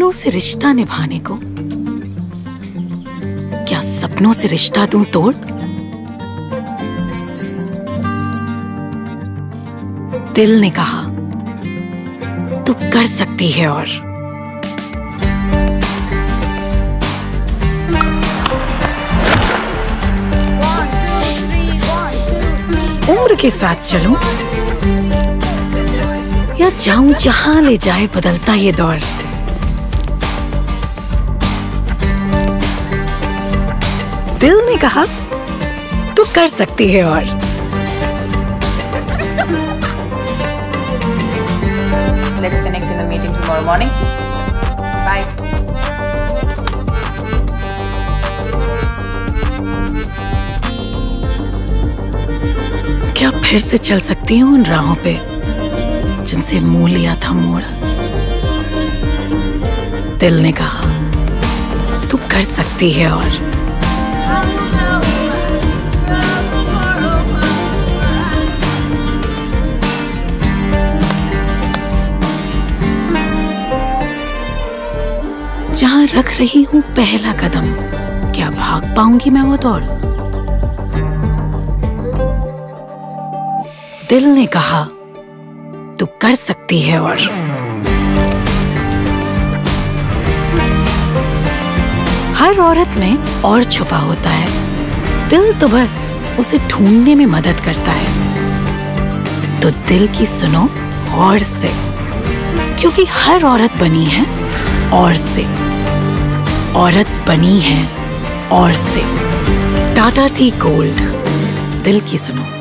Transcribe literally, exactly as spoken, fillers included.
सपनों से रिश्ता निभाने को, क्या सपनों से रिश्ता दूं तोड़? दिल ने कहा तू कर सकती है और। उम्र के साथ चलूं या जाऊं जहां ले जाए बदलता ये दौर। दिल ने कहा तू कर सकती है और। Let's connect in the meeting tomorrow morning. Bye. क्या फिर से चल सकती हूँ उन राहों पे जिनसे मुंह लिया था मोड़? दिल ने कहा तू कर सकती है और। जहां रख रही हूं पहला कदम, क्या भाग पाऊंगी मैं वो दौड़? दिल ने कहा तू कर सकती है और। हर औरत में और छुपा होता है, दिल तो बस उसे ढूंढने में मदद करता है। तो दिल की सुनो और से, क्योंकि हर औरत बनी है और से। औरत बनी है और से। टाटा टी गोल्ड, दिल की सुनो।